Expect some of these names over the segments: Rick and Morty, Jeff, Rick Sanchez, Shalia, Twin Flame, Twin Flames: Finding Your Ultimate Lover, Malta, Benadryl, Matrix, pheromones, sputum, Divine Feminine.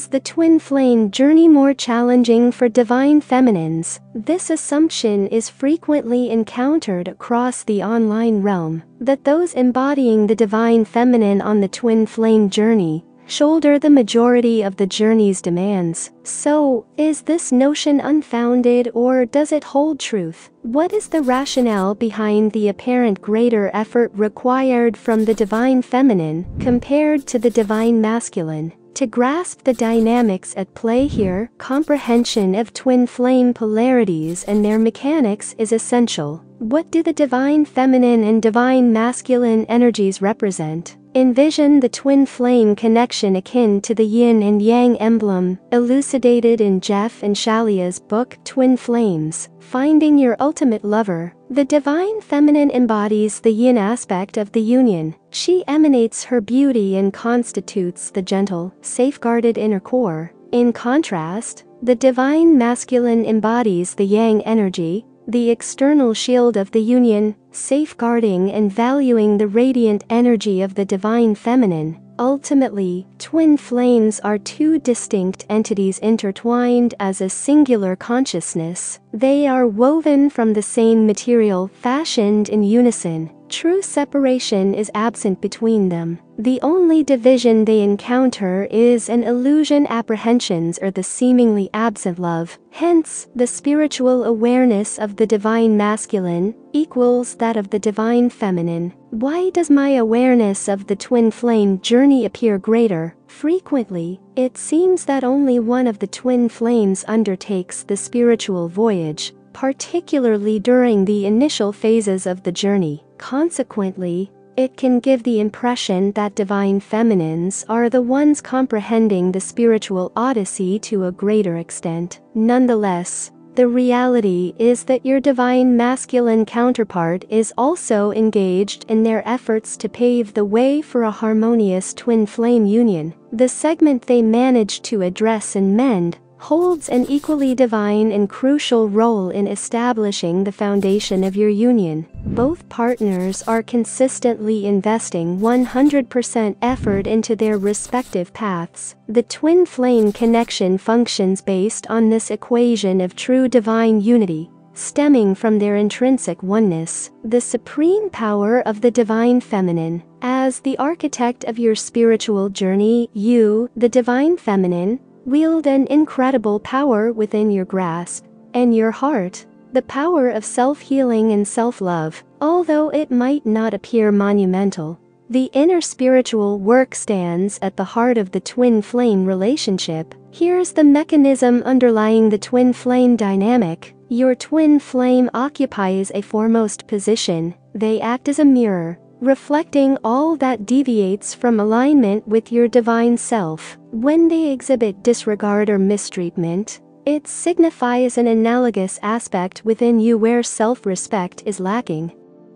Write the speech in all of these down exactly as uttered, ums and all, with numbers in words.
is the twin flame journey more challenging for divine feminines? This assumption is frequently encountered across the online realm, that those embodying the divine feminine on the twin flame journey shoulder the majority of the journey's demands. So, is this notion unfounded or does it hold truth? What is the rationale behind the apparent greater effort required from the divine feminine compared to the divine masculine? To grasp the dynamics at play here, comprehension of twin flame polarities and their mechanics is essential. What do the divine feminine and divine masculine energies represent? Envision the twin flame connection akin to the yin and yang emblem, elucidated in Jeff and Shalia's book Twin Flames: Finding Your Ultimate Lover. The divine feminine embodies the yin aspect of the union. She emanates her beauty and constitutes the gentle, safeguarded inner core. In contrast, the divine masculine embodies the yang energy, the external shield of the union, safeguarding and valuing the radiant energy of the divine feminine. Ultimately, twin flames are two distinct entities intertwined as a singular consciousness. They are woven from the same material, fashioned in unison. True separation is absent between them. The only division they encounter is an illusion, apprehensions, or the seemingly absent love. Hence, the spiritual awareness of the divine masculine equals that of the divine feminine. Why does my awareness of the twin flame journey appear greater? Frequently, it seems that only one of the twin flames undertakes the spiritual voyage, particularly during the initial phases of the journey. Consequently, it can give the impression that divine feminines are the ones comprehending the spiritual odyssey to a greater extent. Nonetheless, the reality is that your divine masculine counterpart is also engaged in their efforts to pave the way for a harmonious twin flame union. The segment they manage to address and mend holds an equally divine and crucial role in establishing the foundation of your union. Both partners are consistently investing one hundred percent effort into their respective paths. The twin flame connection functions based on this equation of true divine unity, stemming from their intrinsic oneness. The supreme power of the divine feminine. As the architect of your spiritual journey, you, the divine feminine, wield an incredible power within your grasp and your heart, the power of self-healing and self-love. Although it might not appear monumental, the inner spiritual work stands at the heart of the twin flame relationship. Here's the mechanism underlying the twin flame dynamic. Your twin flame occupies a foremost position. They act as a mirror, reflecting all that deviates from alignment with your divine self. When they exhibit disregard or mistreatment, it signifies an analogous aspect within you where self-respect is lacking.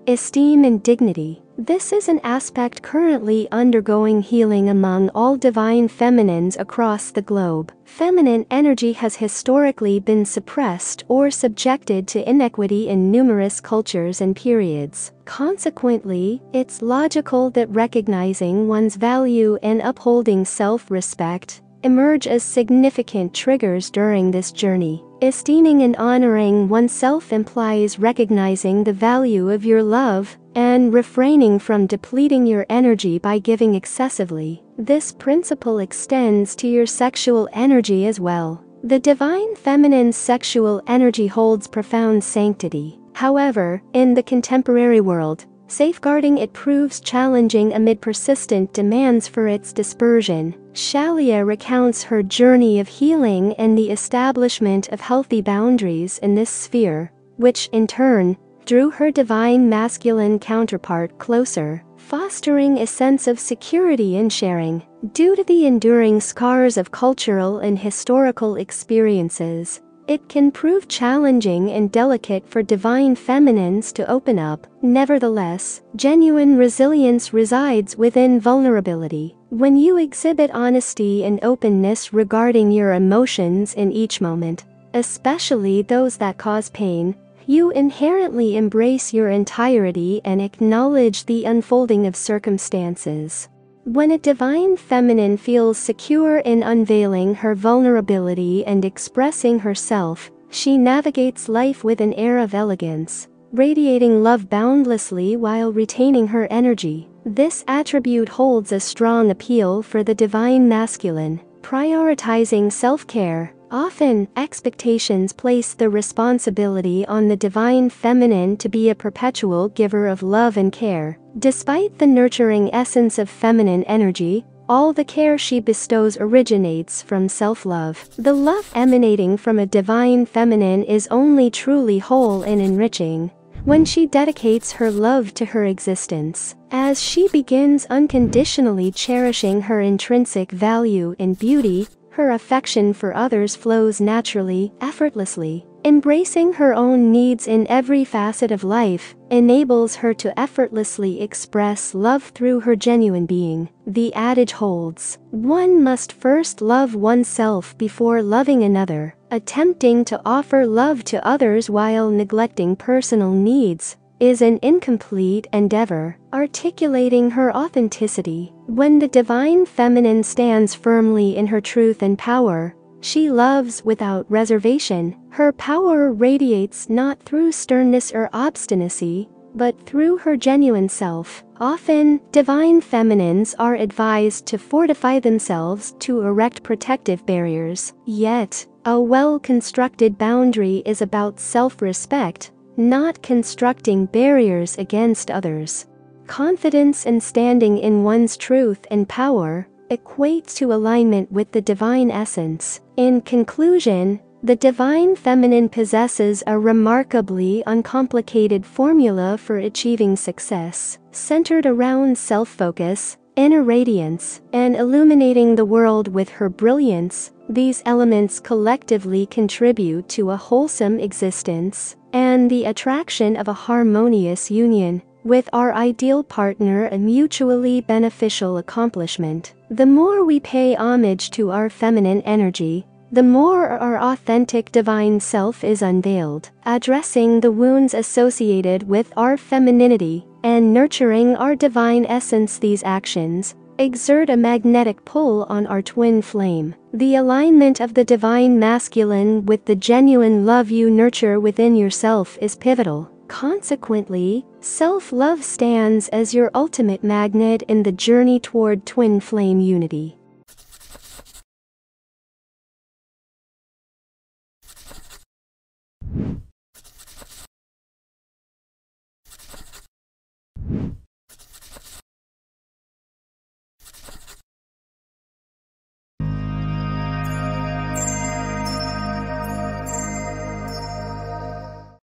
Esteem and dignity. This is an aspect currently undergoing healing among all divine feminines across the globe. Feminine energy has historically been suppressed or subjected to inequity in numerous cultures and periods. Consequently, it's logical that recognizing one's value and upholding self-respect emerge as significant triggers during this journey. Esteeming and honoring oneself implies recognizing the value of your love and refraining from depleting your energy by giving excessively. This principle extends to your sexual energy as well. The divine feminine's sexual energy holds profound sanctity. However, in the contemporary world, safeguarding it proves challenging amid persistent demands for its dispersion. Shalia recounts her journey of healing and the establishment of healthy boundaries in this sphere, which, in turn, drew her divine masculine counterpart closer, fostering a sense of security and sharing. Due to the enduring scars of cultural and historical experiences, it can prove challenging and delicate for divine feminines to open up. Nevertheless, genuine resilience resides within vulnerability. When you exhibit honesty and openness regarding your emotions in each moment, especially those that cause pain, you inherently embrace your entirety and acknowledge the unfolding of circumstances. When a divine feminine feels secure in unveiling her vulnerability and expressing herself, she navigates life with an air of elegance, radiating love boundlessly while retaining her energy. This attribute holds a strong appeal for the divine masculine. Prioritizing self-care, often, expectations place the responsibility on the divine feminine to be a perpetual giver of love and care. Despite the nurturing essence of feminine energy, all the care she bestows originates from self-love. The love emanating from a divine feminine is only truly whole and enriching when she dedicates her love to her existence. As she begins unconditionally cherishing her intrinsic value and beauty, her affection for others flows naturally, effortlessly. Embracing her own needs in every facet of life enables her to effortlessly express love through her genuine being. The adage holds, one must first love oneself before loving another. Attempting to offer love to others while neglecting personal needs is an incomplete endeavor. Articulating her authenticity. When the divine feminine stands firmly in her truth and power, she loves without reservation. Her power radiates not through sternness or obstinacy, but through her genuine self. Often, divine feminines are advised to fortify themselves to erect protective barriers. Yet, a well-constructed boundary is about self-respect, not constructing barriers against others. Confidence and standing in one's truth and power equates to alignment with the divine essence. In conclusion, the divine feminine possesses a remarkably uncomplicated formula for achieving success, centered around self-focus, inner radiance, and illuminating the world with her brilliance. These elements collectively contribute to a wholesome existence and the attraction of a harmonious union with our ideal partner, a mutually beneficial accomplishment. The more we pay homage to our feminine energy, the more our authentic divine self is unveiled. Addressing the wounds associated with our femininity and nurturing our divine essence, these actions exert a magnetic pull on our twin flame. The alignment of the divine masculine with the genuine love you nurture within yourself is pivotal. Consequently, self-love stands as your ultimate magnet in the journey toward twin flame unity.